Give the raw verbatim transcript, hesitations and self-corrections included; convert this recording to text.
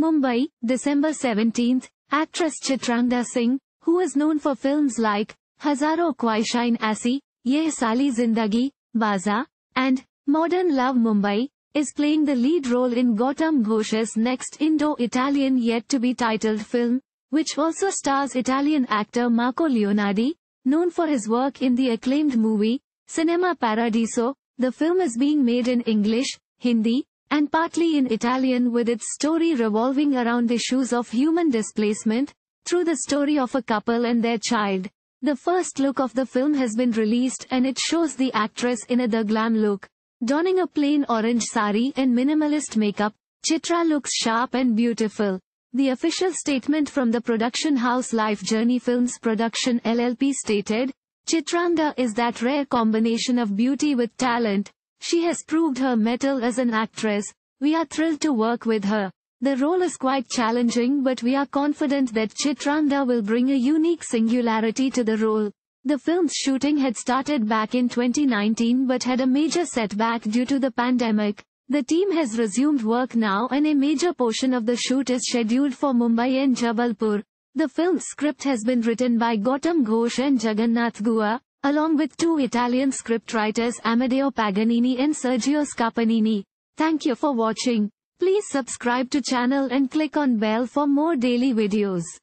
Mumbai, December seventeenth, actress Chitrangada Singh, who is known for films like Hazaaron Khwaishein Aisi, Yeh Sali Zindagi, Baza, and Modern Love Mumbai, is playing the lead role in Gautam Ghosh's next Indo-Italian yet-to-be-titled film, which also stars Italian actor Marco Leonardi, known for his work in the acclaimed movie, Cinema Paradiso. The film is being made in English, Hindi, and partly in Italian, with its story revolving around issues of human displacement, through the story of a couple and their child. The first look of the film has been released and it shows the actress in a the glam look. Donning a plain orange sari and minimalist makeup, Chitra looks sharp and beautiful. The official statement from the production house Life Journey Films Production L L P stated, "Chitrangada is that rare combination of beauty with talent. She has proved her mettle as an actress. We are thrilled to work with her. The role is quite challenging, but we are confident that Chitrangada will bring a unique singularity to the role." The film's shooting had started back in twenty nineteen but had a major setback due to the pandemic. The team has resumed work now and a major portion of the shoot is scheduled for Mumbai and Jabalpur. The film's script has been written by Gautam Ghosh and Jagannath Guha, along with two Italian scriptwriters Amadeo Paganini and Sergio Scapanini. Thank you for watching. Please subscribe to channel and click on bell for more daily videos.